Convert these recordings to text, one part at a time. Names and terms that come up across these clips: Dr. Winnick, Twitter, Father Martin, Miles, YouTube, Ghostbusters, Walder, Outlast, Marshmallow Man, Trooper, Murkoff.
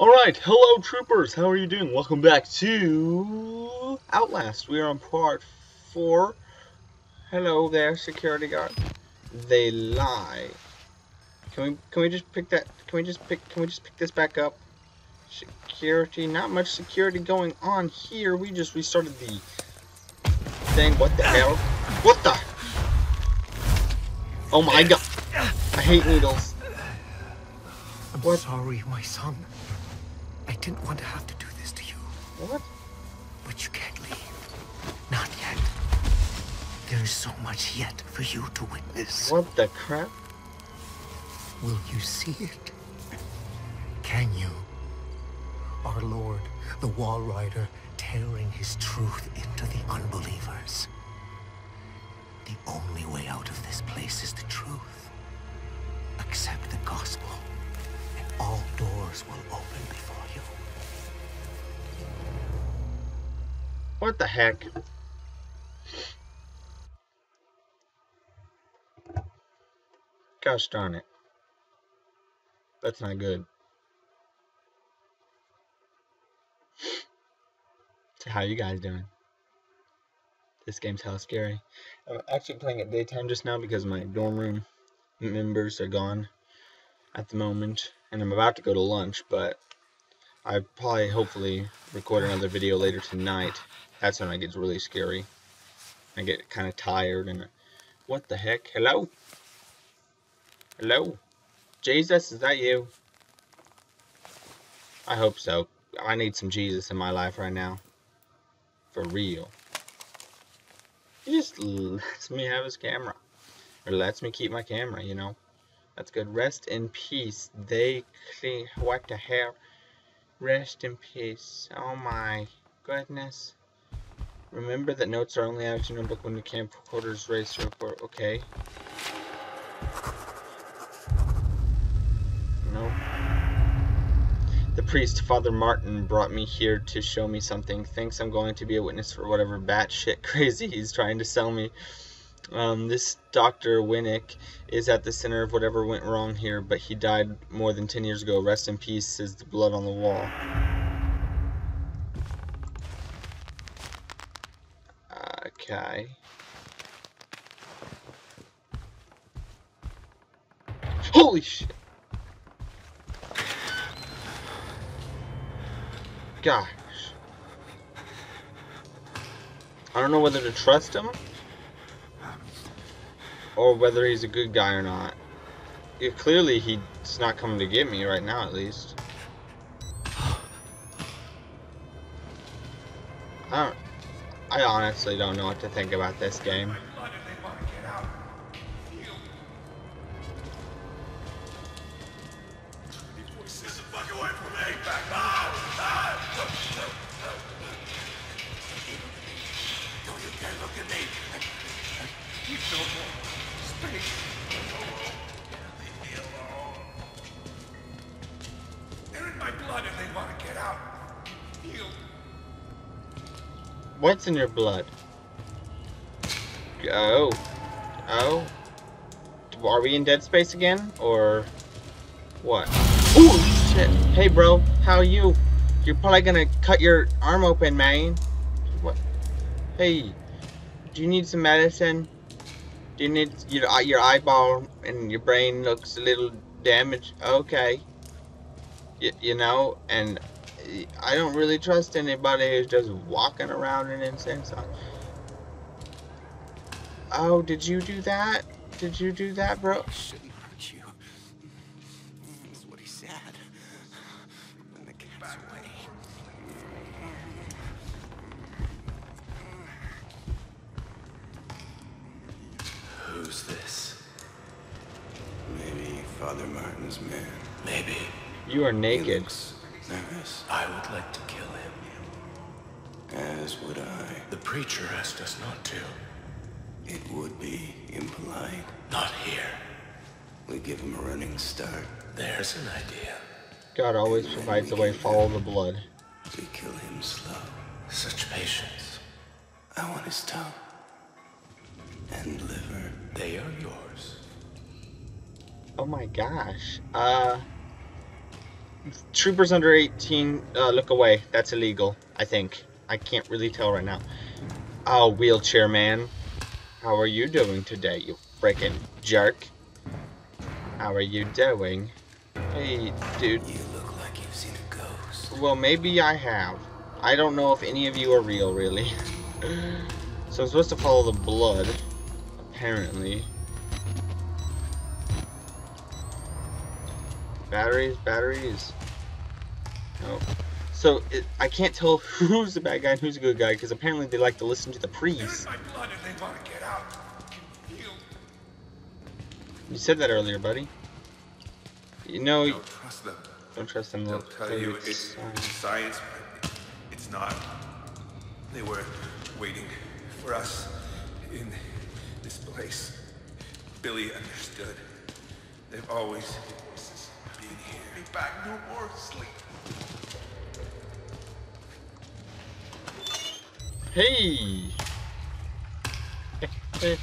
Alright, hello troopers, how are you doing? Welcome back to Outlast. We are on part 4. Hello there, security guard. They lie. Can we just pick this back up? Security, not much security going on here. We just restarted the thing. What the hell? What the? Oh my god. I hate needles. I'm sorry, my son. I didn't want to have to do this to you. What? But you can't leave. Not yet. There is so much yet for you to witness. What the crap? Will you see it? Can you? Our Lord, the Wall Rider, tearing his truth into the unbelievers. The only way out of this place is the truth. Accept the gospel. All doors will open before you. What the heck? Gosh darn it. That's not good. So how you guys doing? This game's hella scary. I'm actually playing at daytime just now because my dorm room members are gone at the moment. And I'm about to go to lunch, but I probably, hopefully, record another video later tonight. That's when it gets really scary. I get kind of tired and... What the heck? Hello? Hello? Jesus, is that you? I hope so. I need some Jesus in my life right now. For real. He just lets me have his camera. Or lets me keep my camera, you know? That's good. Rest in peace. They clean. What the hell? Rest in peace. Oh my goodness. Remember that notes are only average in a book when the camcorder's raised to report. Okay. No. The priest, Father Martin, brought me here to show me something. Thinks I'm going to be a witness for whatever batshit crazy he's trying to sell me. This Dr. Winnick is at the center of whatever went wrong here, but he died more than 10 years ago. Rest in peace, says the blood on the wall. Okay. Holy shit! Gosh. I don't know whether to trust him. Or whether he's a good guy or not. It, clearly he's not coming to get me right now, at least. I honestly don't know what to think about this game. What's in your blood? Oh. Oh. Are we in Dead Space again? Or what? Oh shit. Hey bro, how are you? You're probably gonna cut your arm open, man. What? Hey. Do you need some medicine? Do you need your eyeball and your brain looks a little damaged? Okay. You know, and I don't really trust anybody who's just walking around in insane song. Oh, did you do that? Did you do that, bro? I shouldn't hurt you. That's what he said. When the cat's away. Who's this? Maybe Father Martin's man. Maybe. You are naked. Nervous. I would like to kill him. As would I. The preacher asked us not to. It would be impolite. Not here. We give him a running start. There's an idea. God always provides a way. Follow the blood. We kill him slow. Such patience. I want his tongue. And liver. They are yours. Oh my gosh. Troopers under 18, look away. That's illegal, I think. I can't really tell right now. Oh, wheelchair man. How are you doing today, you freaking jerk? How are you doing? Hey, dude. You look like you've seen a ghost. Well, maybe I have. I don't know if any of you are real, really. So I'm supposed to follow the blood, apparently. Batteries. Nope. So, I can't tell who's the bad guy and who's a good guy, because apparently they like to listen to the priests. You said that earlier, buddy. You know, don't trust them. Don't trust them. They'll tell you it's science, but it's not. They were waiting for us in this place. Billy understood. They've always been here. Be back, no more sleep. Hey! Okay.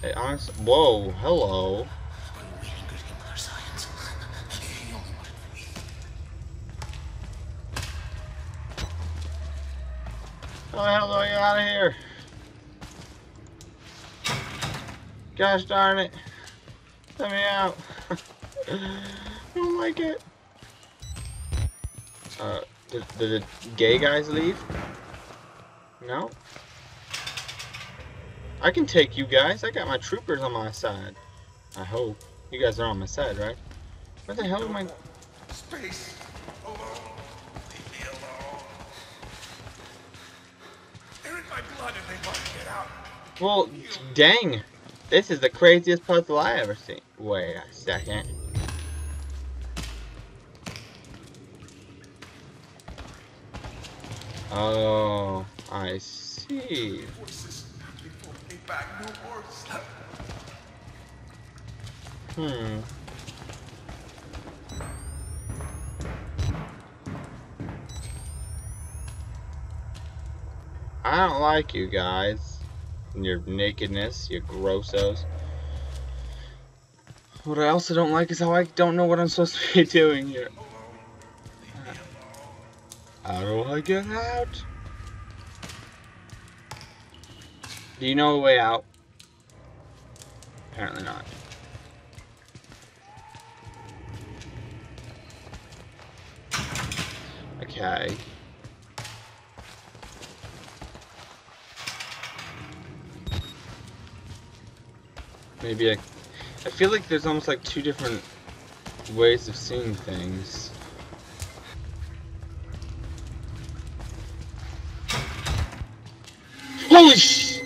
Hey, honestly. Whoa, hello. How the hell do I get out of here? Gosh darn it. Let me out. I don't like it. Did the gay guys leave? No? I can take you guys. I got my troopers on my side. I hope. You guys are on my side, right? Where the hell am I? Space! Alone! Leave me alone! They're in my blood and they want to get out! Well, dang! This is the craziest puzzle I ever seen. Wait a second. Oh, I see. Hmm. I don't like you guys. And your nakedness, your grossos. What I also don't like is how I don't know what I'm supposed to be doing here. How do I get out? Do you know a way out? Apparently not. Okay. Maybe I feel like there's almost like two different ways of seeing things. Holy sh!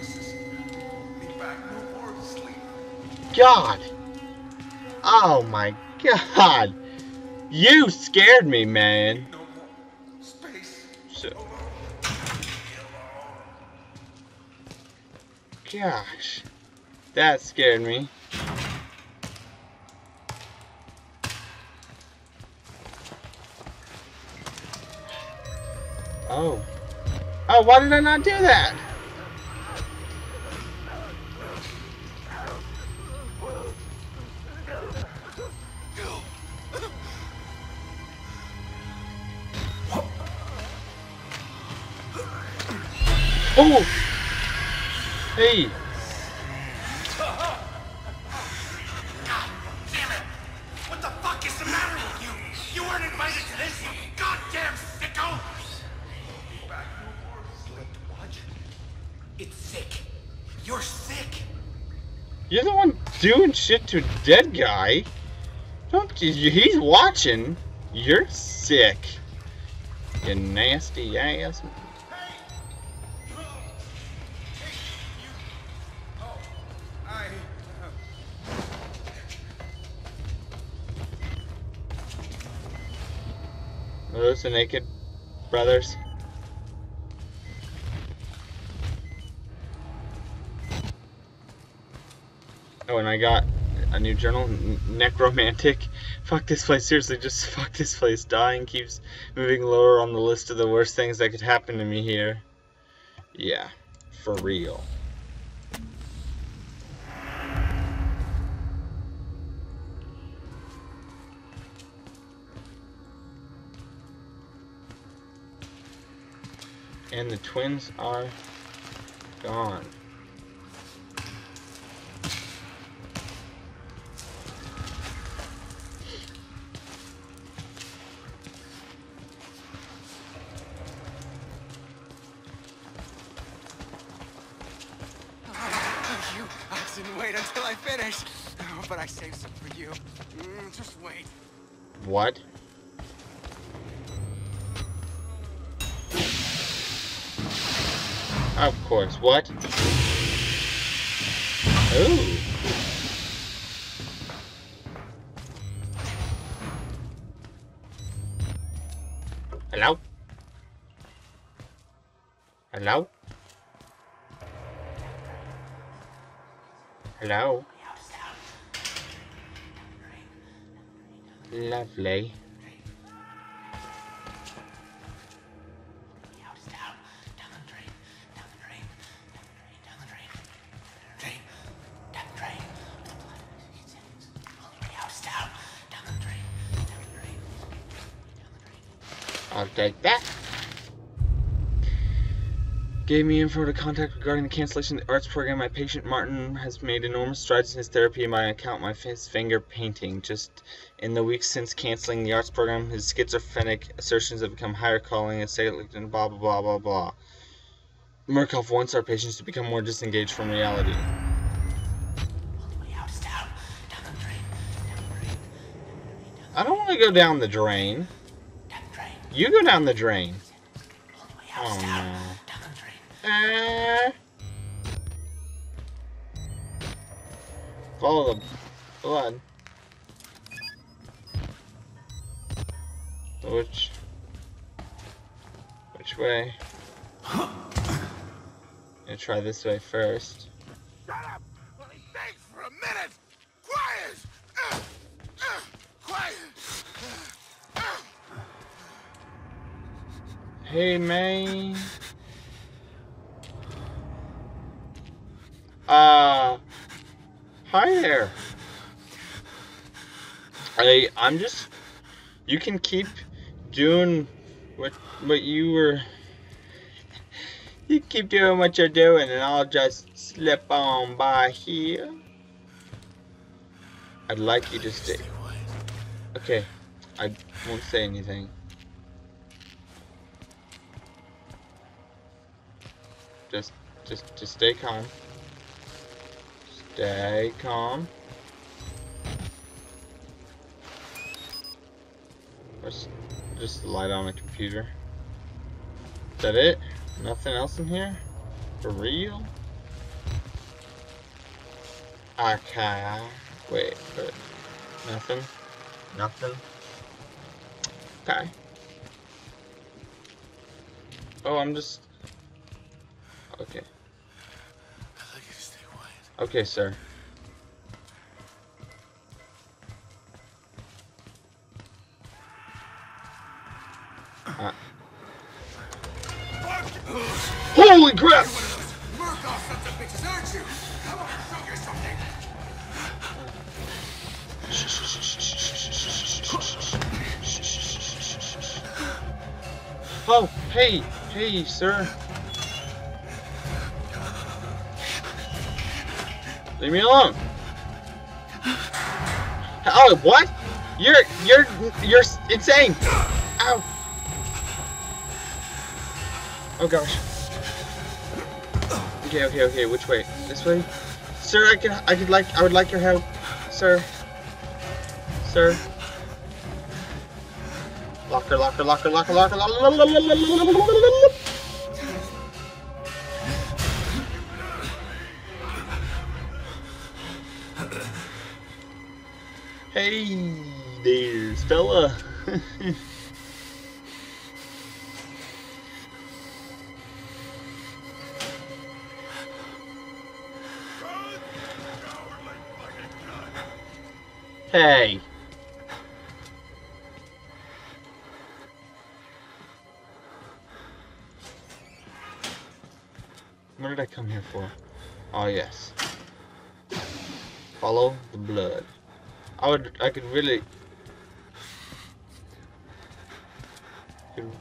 God! Oh my God! You scared me, man. So. Gosh, that scared me. Oh. Oh, why did I not do that? Oh! Hey! God damn it! What the fuck is the matter with you? You weren't invited to this, you goddamn sicko! Back no more sleep. What? It's sick. You're sick. You're the one doing shit to a dead guy. Don't, he's watching. You're sick. You nasty ass. Are those the naked brothers? Oh, and I got a new journal, necromantic. Fuck this place, seriously, just fuck this place. Dying keeps moving lower on the list of the worst things that could happen to me here. Yeah, for real. and the twins are gone. But I saved some for you. Just wait. What? Of course. What? Ooh. Hello? Hello? Hello? Lovely. I'll take that. Gave me info to contact regarding the cancellation of the arts program. My patient Martin has made enormous strides in his therapy. My account, my finger painting. Just in the weeks since canceling the arts program, his schizophrenic assertions have become higher calling and stated blah blah blah blah blah. Murkoff wants our patients to become more disengaged from reality. I don't want to go down the drain. You go down the drain. Oh no. Follow the blood, which way? I'm gonna try this way first. Shut up! Let me think for a minute. Quiet! Quiet! Hey, man. Hi there. I'm just, you can keep doing what you were, you keep doing what you're doing and I'll just slip on by here. I'd like you to stay. Okay, I won't say anything. Just stay calm. Stay calm. What's just the light on the computer? Is that it? Nothing else in here? For real? Okay. Wait, but nothing? Nothing? Okay. Oh, I'm just... Okay. Okay, sir. Holy crap! Oh, hey, hey, sir. Leave me alone. Oh, what? You're insane. Ow. Oh gosh. Okay. Which way? This way? Sir, I would like your help. Sir. Sir. Locker. Hey there, fella. Hey. What did I come here for? Oh, yes. Follow the blood. I could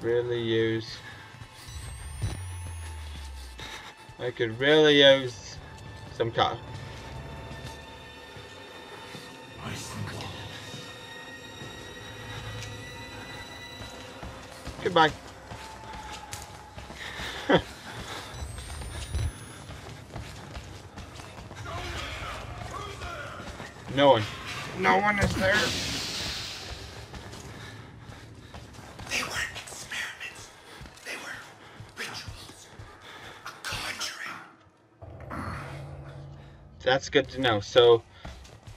really use I could really use some car. Goodbye. No one. No one is there. They weren't experiments. They were rituals. A conjuring. That's good to know. So,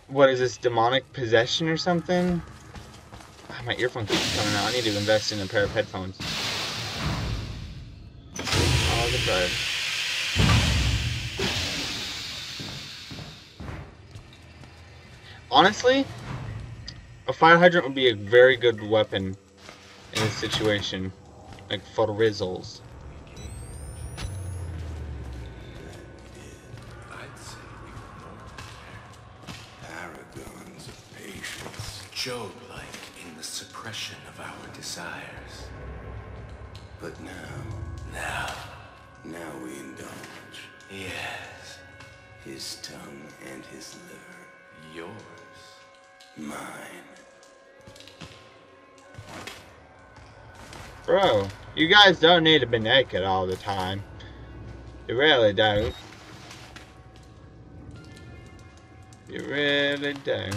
what is this, demonic possession or something? Oh, my earphone keeps coming out. I need to invest in a pair of headphones. Oh, that's right. Honestly, a fire hydrant would be a very good weapon in this situation, like for rizzles. Paragons of patience, Job-like in the suppression of our desires. But now we indulge. Yes, his tongue and his liver. Yours. Mine. Bro, you guys don't need to be naked all the time. You really don't. You really don't.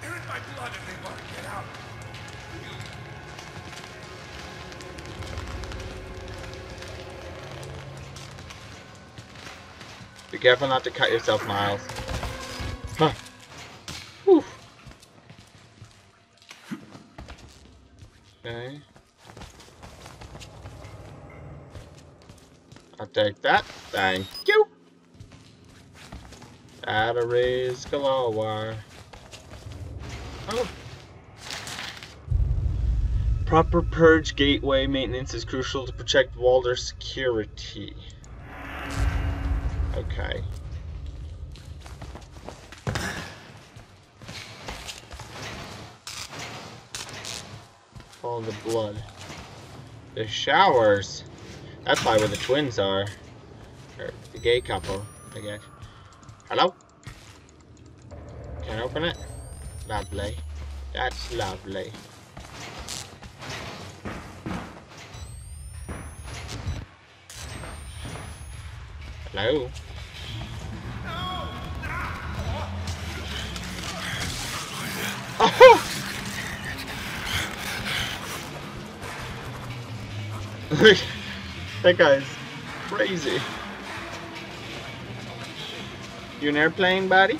They're in my blood and they want to get out. Be careful not to cut yourself, Miles. Huh. Whew. Okay. I'll take that. Thank you. Batteries galore. Oh. Proper purge gateway maintenance is crucial to protect Walder security. Okay. All the blood. The showers. That's probably where the twins are. Or the gay couple, I guess. Hello? Can I open it? Lovely. That's lovely. Hello? Oh! That guy's crazy. You an airplane, buddy?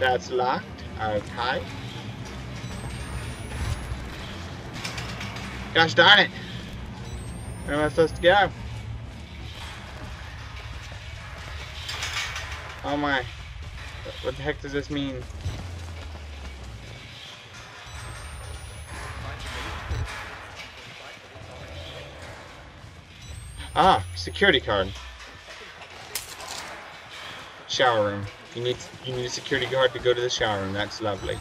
That's locked. Okay. Gosh darn it! Where am I supposed to go? Oh my, what the heck does this mean? Ah, security card. Shower room. You need a security guard to go to the shower room. That's lovely.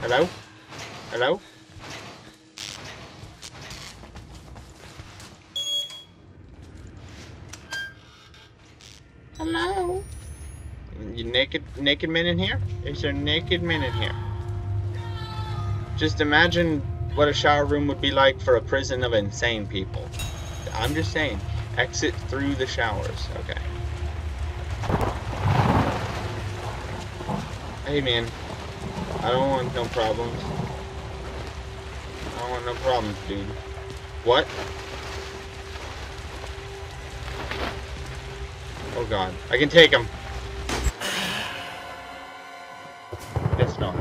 Hello? Hello? Hello? You naked men in here? Is there naked men in here? Just imagine what a shower room would be like for a prison of insane people. I'm just saying, exit through the showers. Okay. Hey man, I don't want no problems. I don't want no problems, dude. What? Oh god, I can take him. Guess not.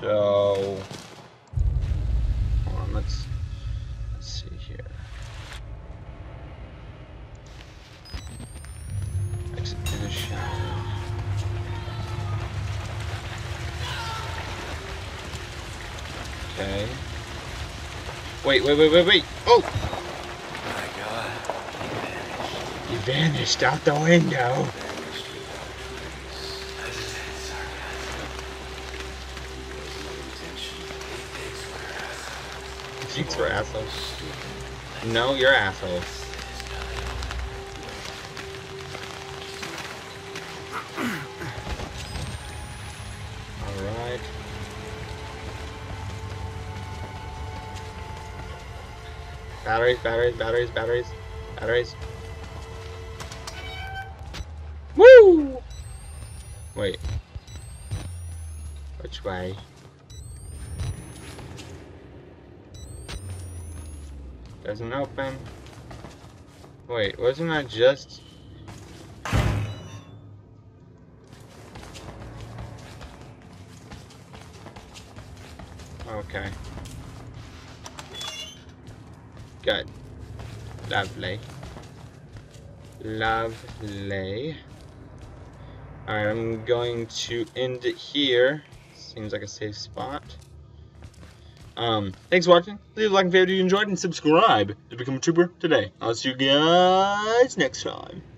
So, hold on, let's see here. Exit to the shower. Okay. Wait. Oh! vanished out the window. Thanks for assholes. No, you're assholes. Batteries. Woo! Wait. Which way? Doesn't open. Wait, wasn't I just... Okay. Good. Lovely. Lovely. Alright, I'm going to end it here. Seems like a safe spot. Thanks for watching. Leave a like and favorite if you enjoyed, and subscribe to become a trooper today. I'll see you guys next time.